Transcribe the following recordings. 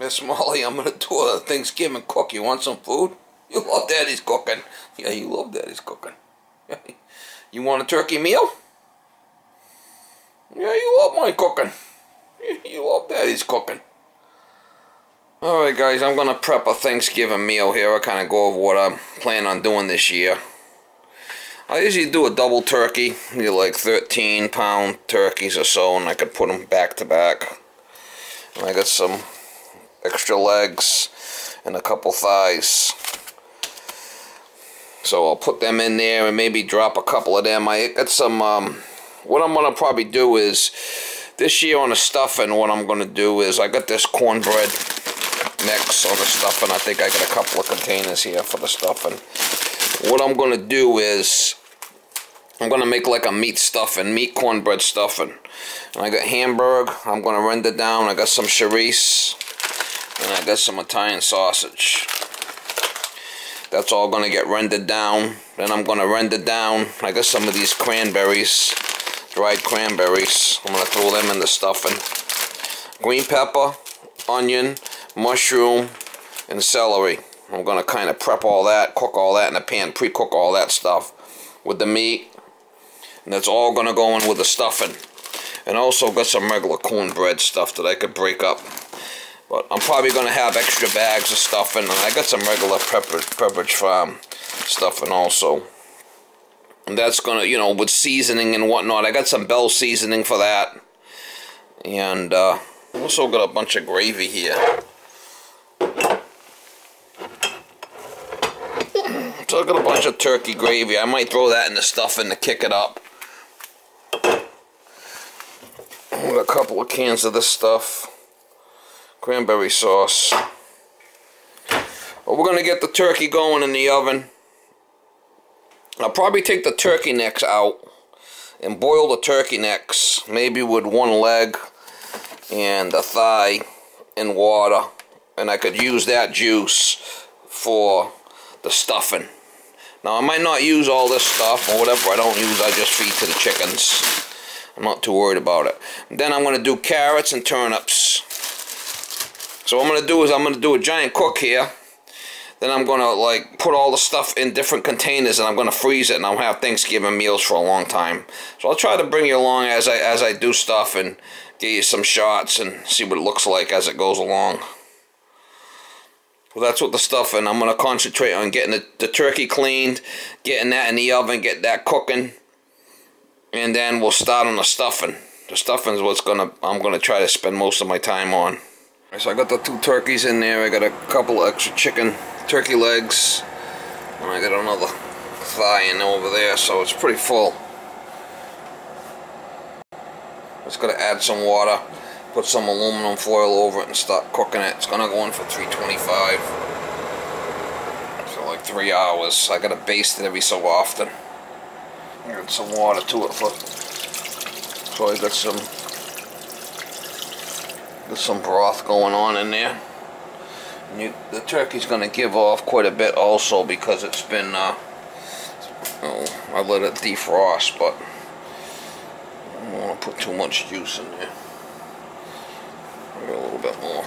Miss Molly, I'm going to do a Thanksgiving cook. You want some food? You love Daddy's cooking. Yeah, you love Daddy's cooking. You want a turkey meal? Yeah, you love my cooking. You love Daddy's cooking. Alright guys, I'm going to prep a Thanksgiving meal here. I kind of go over what I'm planning on doing this year. I usually do a double turkey, you like 13-pound turkeys or so, and I could put them back to back. And I got some extra legs and a couple thighs. So I'll put them in there and maybe drop a couple of them. I got some, what I'm going to probably do is, this year on the stuffing, what I'm going to do is, I got this cornbread mix on the stuffing. I think I got a couple of containers here for the stuffing. What I'm going to do is, I'm going to make like a meat stuffing, meat cornbread stuffing. And I got hamburger, I'm going to render down. I got some chorizo, and I got some Italian sausage. That's all going to get rendered down. Then I'm going to render down, I got some of these cranberries, dried cranberries. I'm going to throw them in the stuffing. Green pepper, onion, mushroom, and celery. I'm going to kind of prep all that, cook all that in a pan, pre-cook all that stuff with the meat. And that's all going to go in with the stuffing. And also got some regular cornbread stuff that I could break up. But I'm probably going to have extra bags of stuffing. And I got some regular Pepperidge Farm stuffing also. And that's going to, you know, with seasoning and whatnot. I got some Bell seasoning for that. And I also got a bunch of gravy here. So I got a bunch of turkey gravy. I might throw that in the stuffing to kick it up. I got a couple of cans of this stuff. Cranberry sauce. Well, we're going to get the turkey going in the oven. I'll probably take the turkey necks out and boil the turkey necks, maybe with one leg and a thigh in water, and I could use that juice for the stuffing. Now I might not use all this stuff, or whatever I don't use I just feed to the chickens. I'm not too worried about it. And then I'm going to do carrots and turnips. So what I'm going to do is I'm going to do a giant cook here. Then I'm going to like put all the stuff in different containers and I'm going to freeze it, and I'll have Thanksgiving meals for a long time. So I'll try to bring you along as I do stuff and get you some shots and see what it looks like as it goes along. Well, that's what the stuffing. I'm going to concentrate on getting the turkey cleaned, getting that in the oven, get that cooking, and then we'll start on the stuffing. The stuffing is what's I'm going to try to spend most of my time on. Right, so I got the two turkeys in there. I got a couple of extra chicken turkey legs, and I got another thigh in over there, so it's pretty full. Just got to add some water, put some aluminum foil over it, and start cooking it. It's going to go in for 325 for like 3 hours. I got to baste it every so often. Add some water to it for, so I got some, there's some broth going on in there. The turkey's going to give off quite a bit also because it's been, I let it defrost, but I don't want to put too much juice in there. Maybe a little bit more.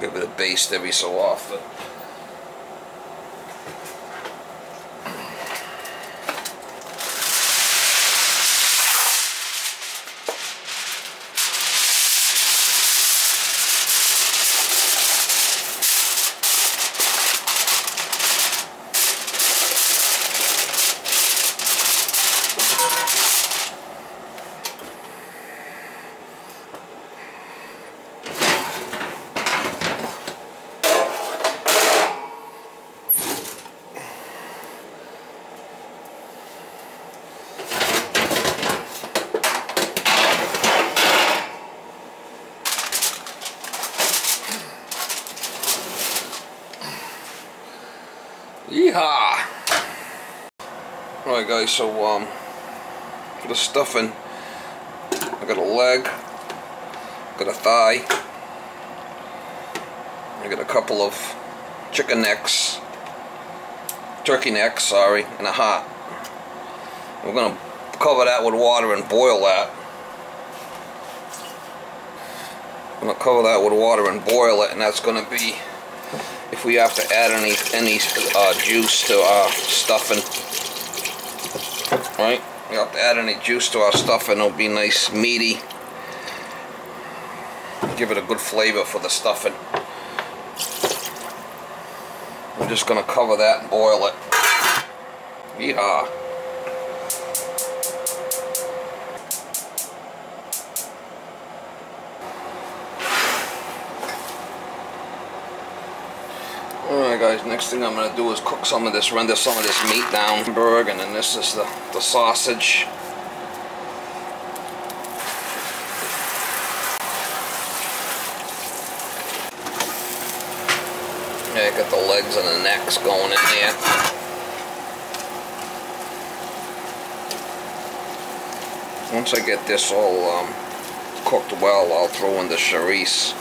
Give it a baste every so often. Yeehaw! Alright guys, so for the stuffing, I got a leg, got a thigh, I got a couple of turkey necks, and a heart. We're going to cover that with water and boil that. I'm going to cover that with water and boil it, and that's going to be, if we have to add any juice to our stuffing, right? We have to add any juice to our stuffing, it'll be nice meaty. Give it a good flavor for the stuffing. I'm just going to cover that and boil it. Yeehaw. Alright guys, next thing I'm going to do is cook some of this, render some of this meat down. Hamburger, and then this is the sausage. Yeah, got the legs and the necks going in there. Once I get this all cooked well, I'll throw in the charisse,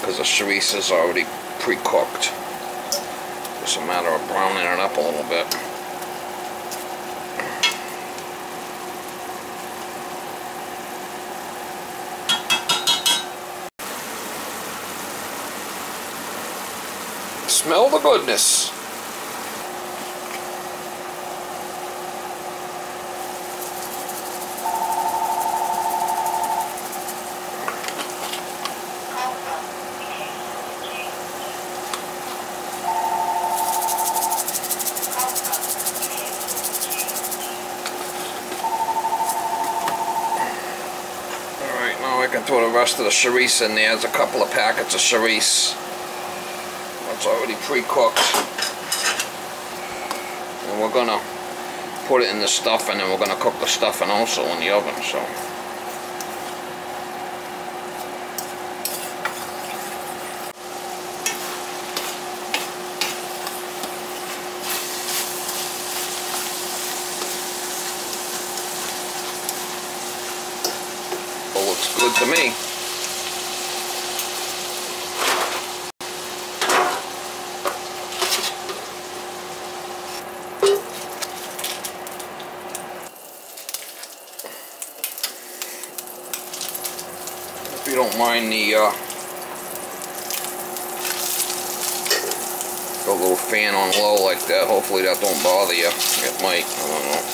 because the charisse is already pre-cooked. Just a matter of browning it up a little bit. Smell the goodness. Throw the rest of the charisse in there. There's a couple of packets of charisse. That's already pre-cooked. And we're gonna put it in the stuffing, and we're gonna cook the stuffing also in the oven, so. Looks good to me. If you don't mind the little fan on low like that, hopefully that don't bother you. It might, I don't know.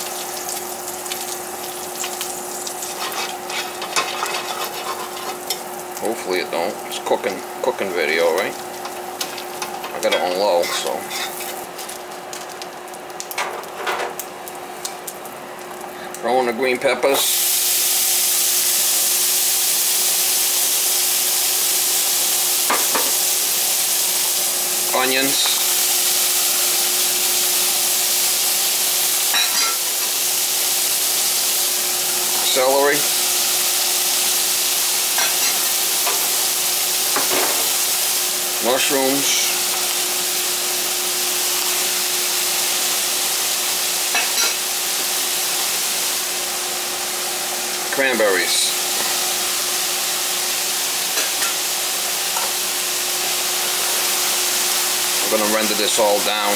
Hopefully it don't. It's cooking video, right? I got it on low, so. Throw in the green peppers. Onions. Celery. Mushrooms. Cranberries. I'm going to render this all down.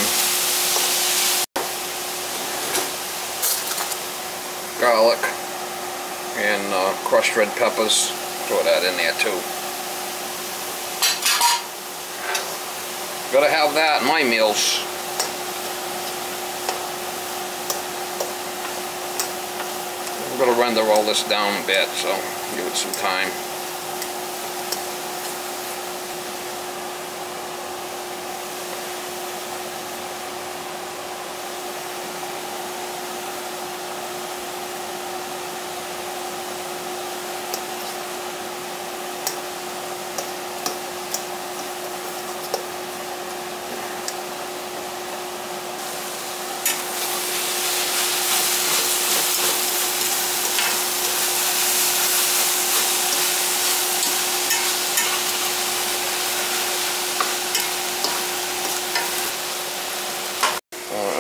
Garlic and crushed red peppers. Throw that in there too. Gotta have that in my meals. I'm gonna render all this down a bit, so give it some time.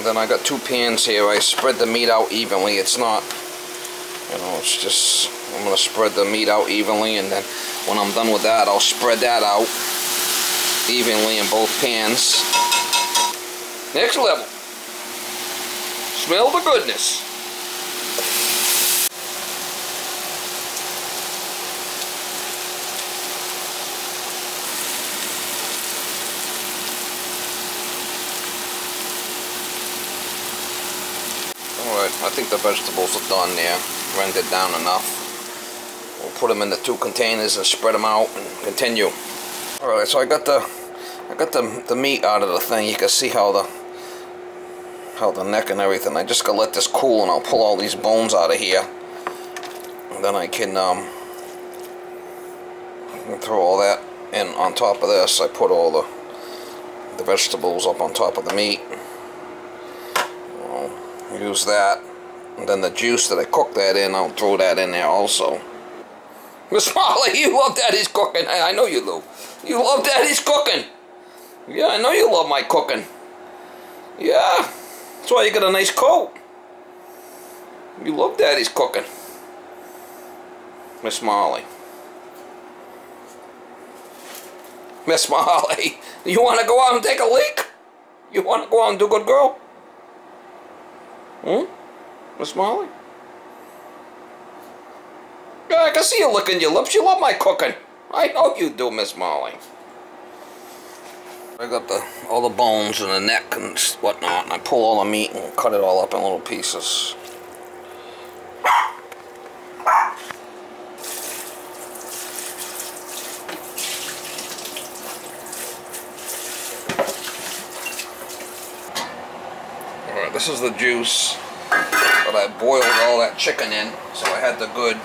Then I got two pans here. I spread the meat out evenly. It's not, you know, it's just, I'm going to spread the meat out evenly, and then when I'm done with that, I'll spread that out evenly in both pans. Next level. Smell the goodness. Alright, I think the vegetables are done there, rendered down enough. We'll put them in the two containers and spread them out and continue. Alright, so I got the meat out of the thing. You can see how the neck and everything. I just gotta let this cool and I'll pull all these bones out of here. And then I can throw all that in on top of this. I put all the vegetables up on top of the meat. I'll use that. And then the juice that I cooked that in, I'll throw that in there also. Miss Molly, you love Daddy's cooking. I know you do. You love Daddy's cooking. Yeah, I know you love my cooking. Yeah. That's why you got a nice coat. You love Daddy's cooking. Miss Molly. Miss Molly, you want to go out and take a leak? You want to go out and do good girl? Hmm? Miss Molly? Yeah, I can see you licking your lips. You love my cooking. I know you do, Miss Molly. I got all the bones and the neck and whatnot, and I pull all the meat and cut it all up in little pieces. Alright, this is the juice that I boiled all that chicken in, so I had the good.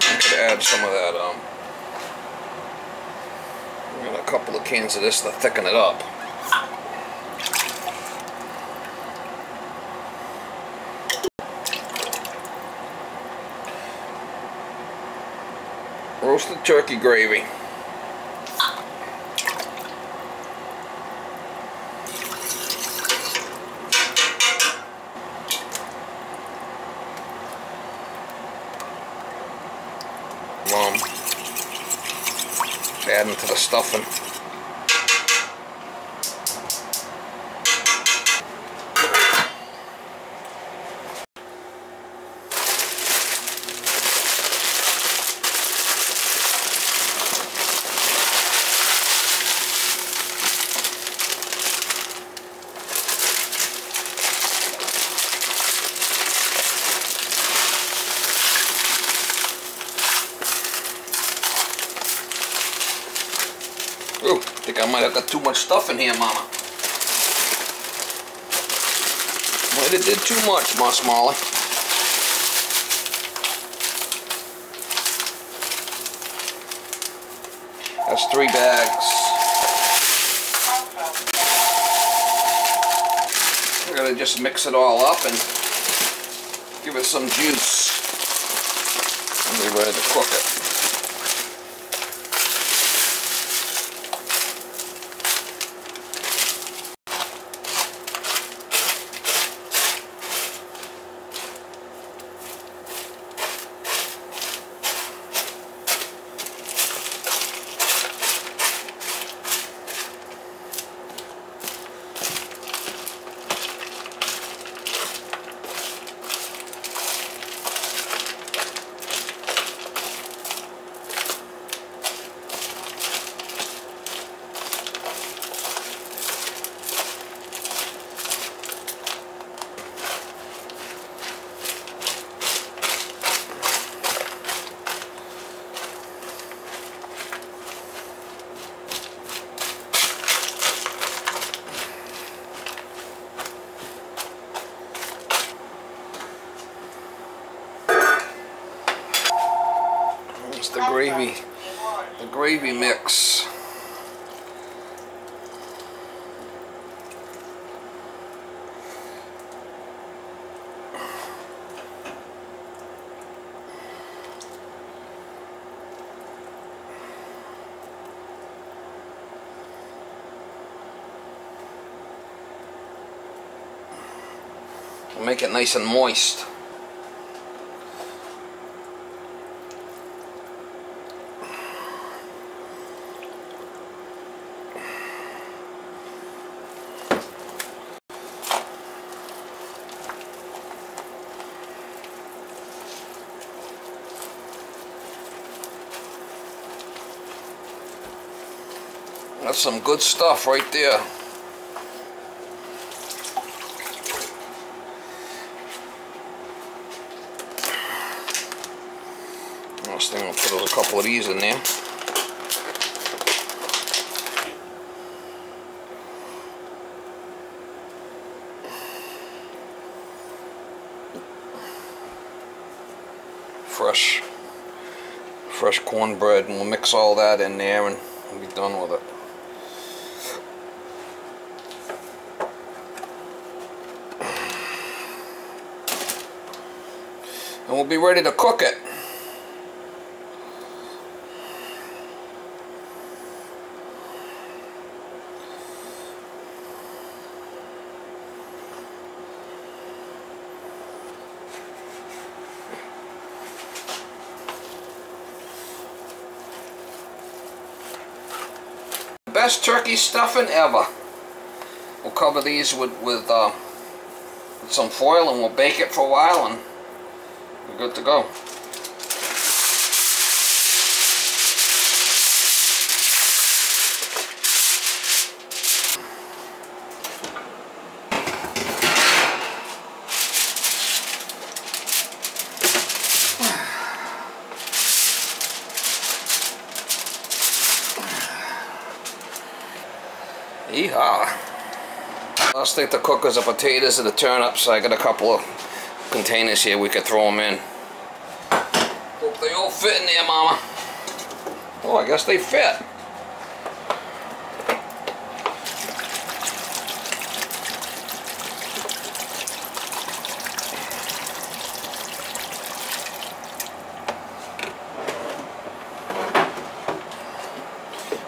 I could add some of that, and a couple of cans of this to thicken it up. Roasted turkey gravy. Adding to the stuffing. Ooh, I think I might have got too much stuff in here, Mama. Might have did too much, Miss Molly. That's 3 bags. We're gonna just mix it all up and give it some juice. And be ready to cook it. The gravy mix. We'll make it nice and moist. That's some good stuff right there. next thing I'll put is a couple of these in there. Fresh cornbread, and we'll mix all that in there and we'll be done with it. And we'll be ready to cook it. Best turkey stuffing ever. We'll cover these with some foil, and we'll bake it for a while, and we're good to go. Yeehaw. Last thing to cook is the potatoes and the turnips, so I got a couple of containers here we could throw them in. Hope they all fit in there, Mama. Oh, I guess they fit.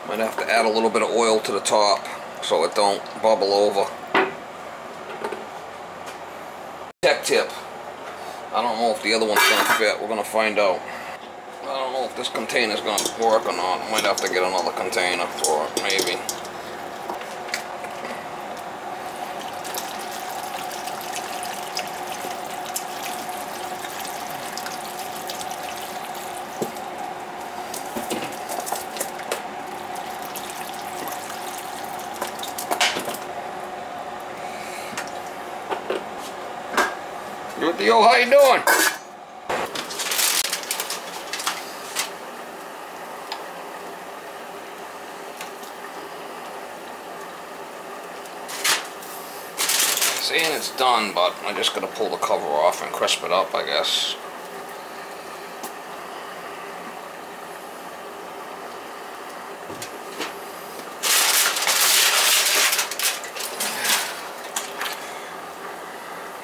Might have to add a little bit of oil to the top, so it don't bubble over. Tech tip. I don't know if the other one's going to fit. We're going to find out. I don't know if this container's going to work or not. Might have to get another container for it, maybe. Yo, how you doing? Saying it's done, but I'm just gonna pull the cover off and crisp it up, I guess.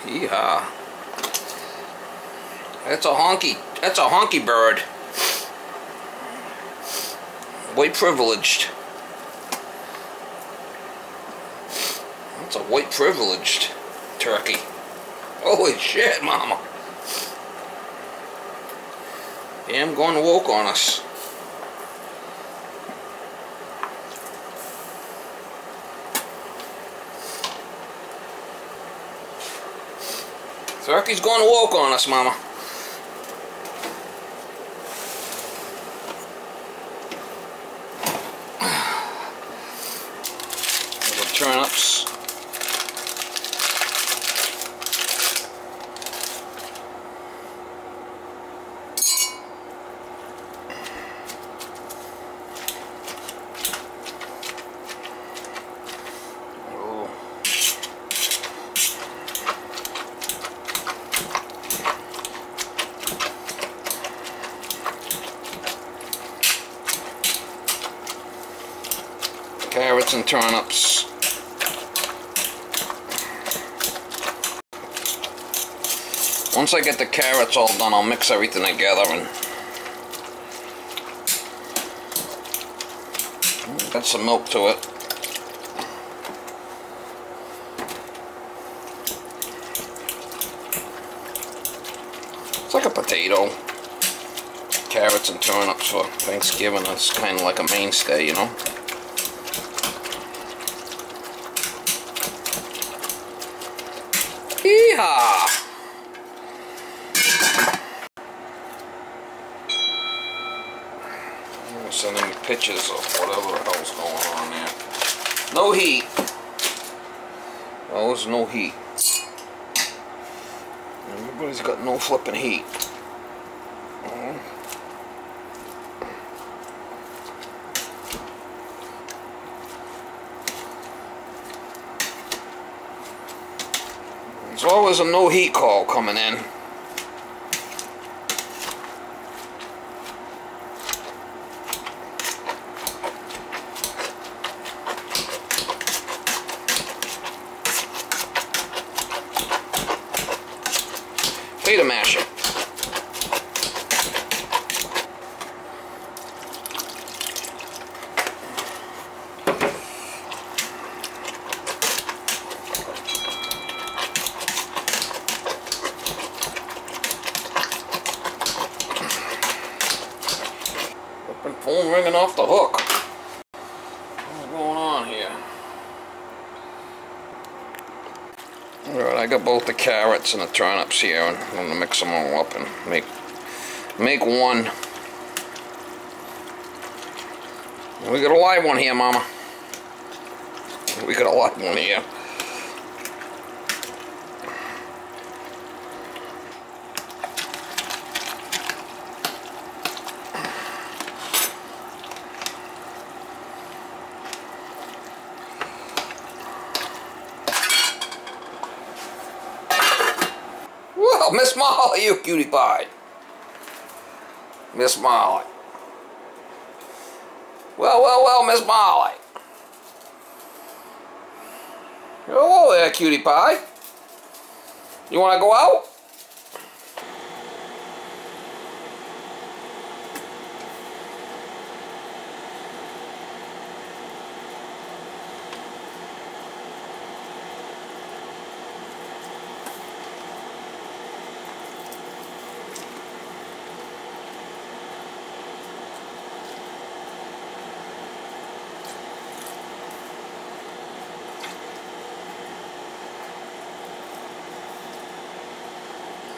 Yeehaw. That's a honky bird. White privileged. That's a white privileged turkey. Holy shit, Mama. Damn, going woke on us. Turkey's going woke on us, Mama. Turnips. Oh. Carrots and turnips. Once I get the carrots all done, I'll mix everything together and... add some milk to it. It's like a potato. Carrots and turnips for Thanksgiving, that's kind of like a mainstay, you know? Yeehaw! Sending me pictures of whatever the hell's going on there. No heat. Oh, there's no heat. Everybody's got no flipping heat. There's always a no heat call coming in. Beta masher. Phone ringing off the hook. What's going on here? Alright, I got both the carrots and the turnips here, and I'm going to mix them all up and make one. We got a live one here, Mama. We got a live one here. Miss Molly, you cutie pie. Miss Molly. Well, well, well, Miss Molly. Hello there, cutie pie. You want to go out?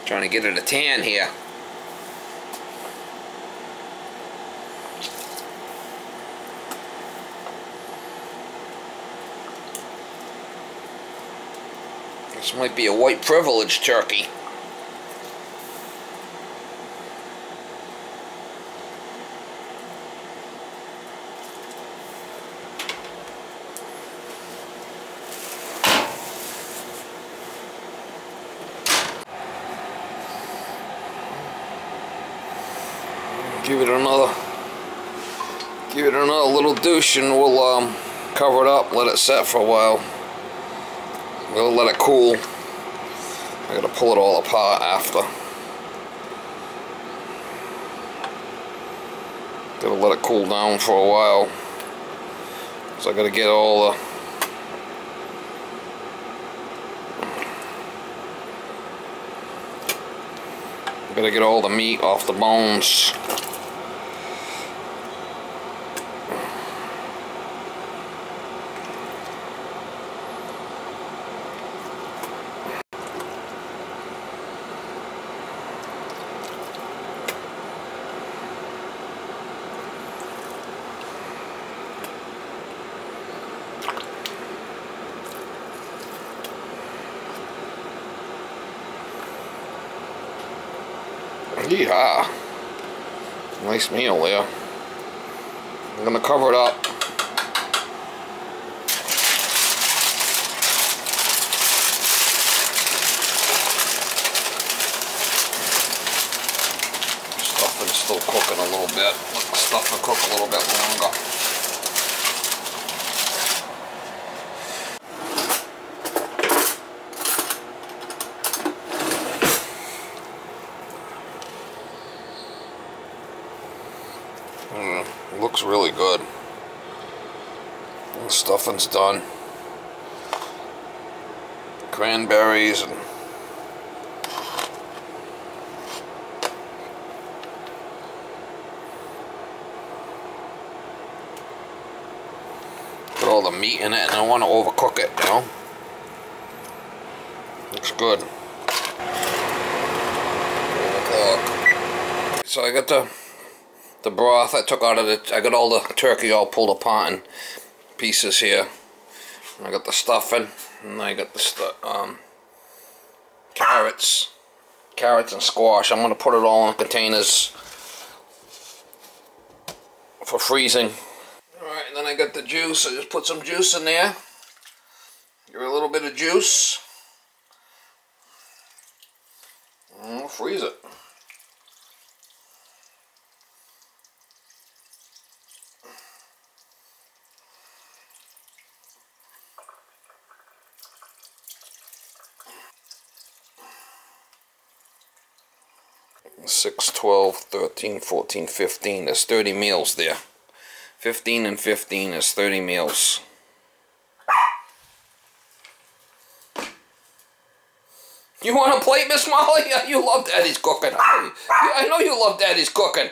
Trying to get it a tan here. This might be a white privilege turkey. Give it another little douche, and we'll cover it up, let it set for a while. We'll let it cool. I gotta pull it all apart after. Gotta let it cool down for a while. So I gotta get all the meat off the bones. Yeah, nice meal there. I'm gonna cover it up. Stuffing's still cooking a little bit. Let the stuffing cook a little bit longer. Looks really good. The stuffing's done. Cranberries and put all the meat in it, and I don't want to overcook it, you know. Looks good. So I got the broth I took out of it. I got all the turkey all pulled apart in pieces here. And I got the stuffing, and I got the carrots and squash. I'm gonna put it all in containers for freezing. All right, and then I got the juice. I just put some juice in there. Give it a little bit of juice. I'll freeze it. Six, 12, 13, 14, 15. There's 30 meals there. 15 and 15 is 30 meals. You want a plate, Miss Molly? You love Daddy's cooking. I know you love Daddy's cooking.